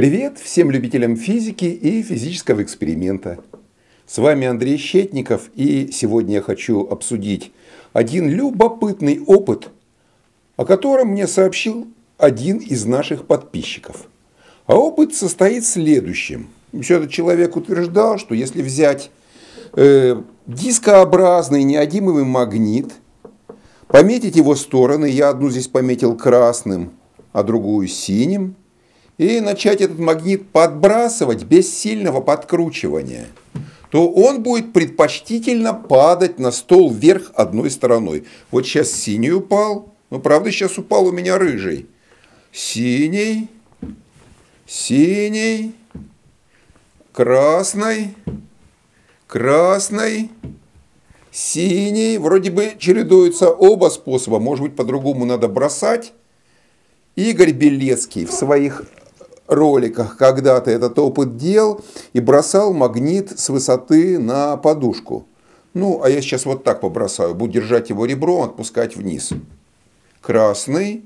Привет всем любителям физики и физического эксперимента. С вами Андрей Щетников, и сегодня я хочу обсудить один любопытный опыт, о котором мне сообщил один из наших подписчиков. А опыт состоит в следующем. Еще этот человек утверждал, что если взять дискообразный неодимовый магнит, пометить его стороны, я одну здесь пометил красным, а другую синим, и начать этот магнит подбрасывать без сильного подкручивания, то он будет предпочтительно падать на стол вверх одной стороной. Вот сейчас синий упал, ну правда сейчас упал у меня рыжий. Синий, синий, красный, красный, синий. Вроде бы чередуются оба способа, может быть по-другому надо бросать. Игорь Белецкий в своих роликах когда-то этот опыт делал и бросал магнит с высоты на подушку. Ну, а я сейчас вот так побросаю. Буду держать его ребром, отпускать вниз. Красный,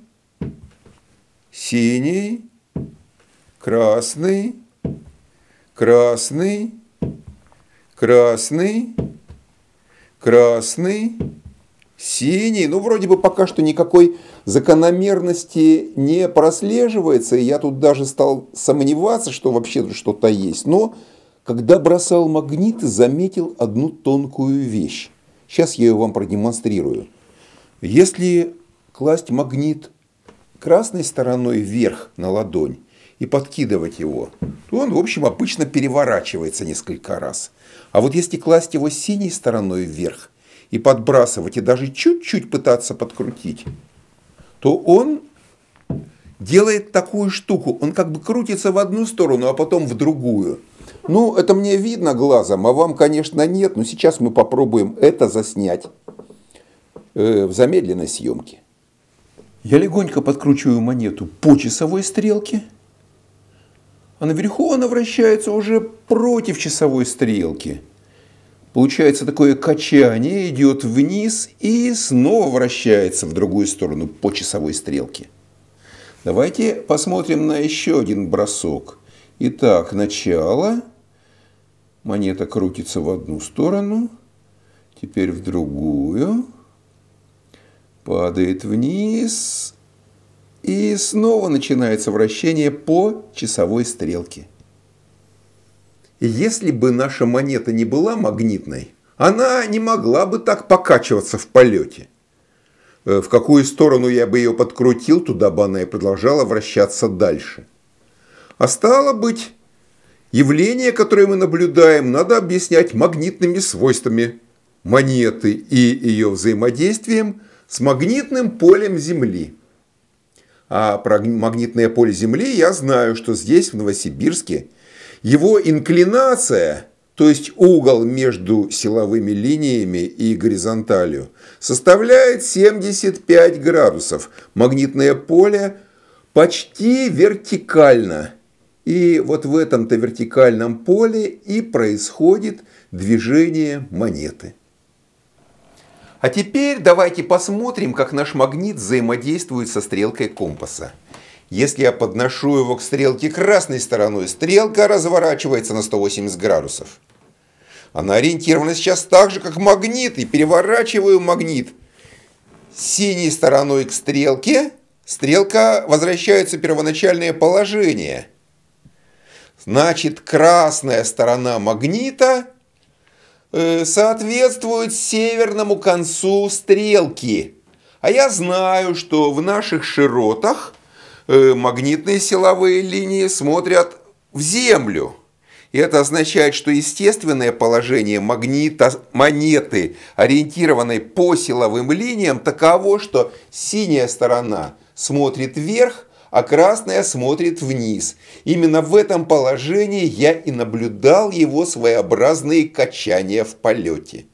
синий, красный, красный, красный, красный, синий. Ну, вроде бы пока что никакой закономерности не прослеживается. И я тут даже стал сомневаться, что вообще что-то есть. Но когда бросал магнит, заметил одну тонкую вещь. Сейчас я ее вам продемонстрирую. Если класть магнит красной стороной вверх на ладонь и подкидывать его, то он, в общем, обычно переворачивается несколько раз. А вот если класть его синей стороной вверх и подбрасывать, и даже чуть-чуть пытаться подкрутить, то он делает такую штуку. Он как бы крутится в одну сторону, а потом в другую. Ну, это мне видно глазом, а вам, конечно, нет. Но сейчас мы попробуем это заснять в замедленной съемке. Я легонько подкручиваю монету по часовой стрелке, а наверху она вращается уже против часовой стрелки. Получается такое качание, идет вниз и снова вращается в другую сторону по часовой стрелке. Давайте посмотрим на еще один бросок. Итак, начало. Монета крутится в одну сторону, теперь в другую. Падает вниз и снова начинается вращение по часовой стрелке. Если бы наша монета не была магнитной, она не могла бы так покачиваться в полете. В какую сторону я бы ее подкрутил, туда бы она и продолжала вращаться дальше. А стало быть, явление, которое мы наблюдаем, надо объяснять магнитными свойствами монеты и ее взаимодействием с магнитным полем Земли. А про магнитное поле Земли я знаю, что здесь, в Новосибирске, его инклинация, то есть угол между силовыми линиями и горизонталью, составляет 75 градусов. Магнитное поле почти вертикально. И вот в этом-то вертикальном поле и происходит движение монеты. А теперь давайте посмотрим, как наш магнит взаимодействует со стрелкой компаса. Если я подношу его к стрелке красной стороной, стрелка разворачивается на 180 градусов. Она ориентирована сейчас так же, как магнит, и переворачиваю магнит синей стороной к стрелке. Стрелка возвращается в первоначальное положение. Значит, красная сторона магнита соответствует северному концу стрелки. А я знаю, что в наших широтах магнитные силовые линии смотрят в землю. И это означает, что естественное положение монеты, ориентированной по силовым линиям, таково, что синяя сторона смотрит вверх, а красная смотрит вниз. Именно в этом положении я и наблюдал его своеобразные качания в полете.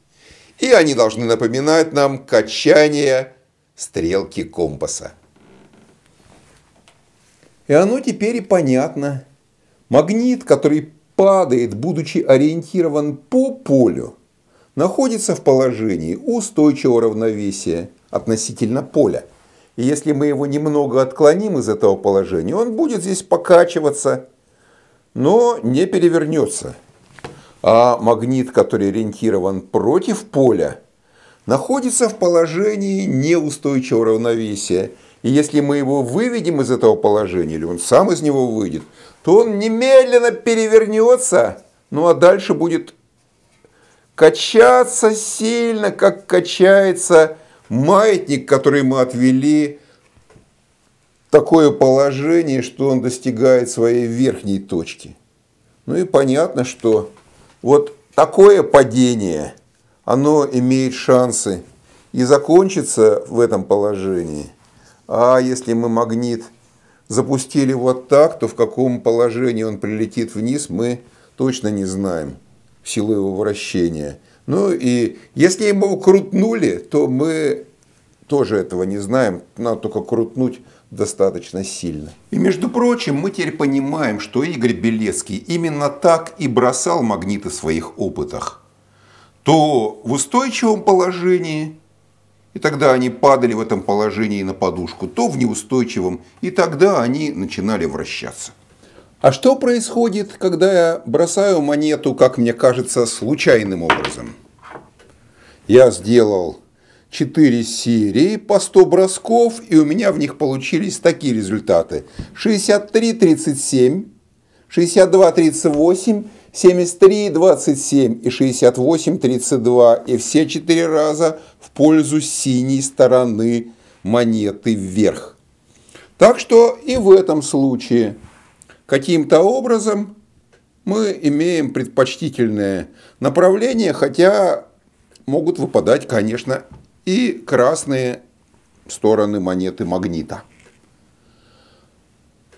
И они должны напоминать нам качание стрелки компаса. И оно теперь и понятно. Магнит, который падает, будучи ориентирован по полю, находится в положении устойчивого равновесия относительно поля. И если мы его немного отклоним из этого положения, он будет здесь покачиваться, но не перевернется. А магнит, который ориентирован против поля, находится в положении неустойчивого равновесия. И если мы его выведем из этого положения, или он сам из него выйдет, то он немедленно перевернется, ну а дальше будет качаться сильно, как качается маятник, который мы отвели в такое положение, что он достигает своей верхней точки. Ну и понятно, что вот такое падение, оно имеет шансы и закончится в этом положении. А если мы магнит запустили вот так, то в каком положении он прилетит вниз, мы точно не знаем в силу его вращения. Ну и если его крутнули, то мы тоже этого не знаем, надо только крутнуть достаточно сильно. И между прочим, мы теперь понимаем, что Игорь Белецкий именно так и бросал магниты в своих опытах. То в устойчивом положении, и тогда они падали в этом положении на подушку, то в неустойчивом, и тогда они начинали вращаться. А что происходит, когда я бросаю монету, как мне кажется, случайным образом? Я сделал 4 серии по 100 бросков, и у меня в них получились такие результаты. 63-37, 62-38, 73-27 и 68-32. И все 4 раза в пользу синей стороны монеты вверх. Так что и в этом случае каким-то образом мы имеем предпочтительное направление, хотя могут выпадать, конечно, и красные стороны монеты магнита.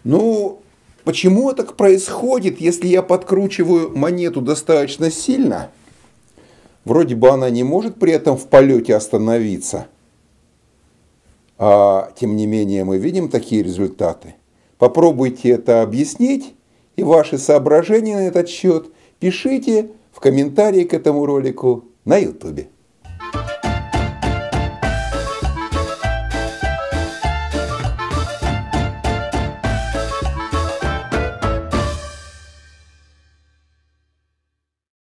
Ну, почему так происходит, если я подкручиваю монету достаточно сильно? Вроде бы она не может при этом в полете остановиться. А тем не менее мы видим такие результаты. Попробуйте это объяснить, и ваши соображения на этот счет пишите в комментарии к этому ролику на YouTube.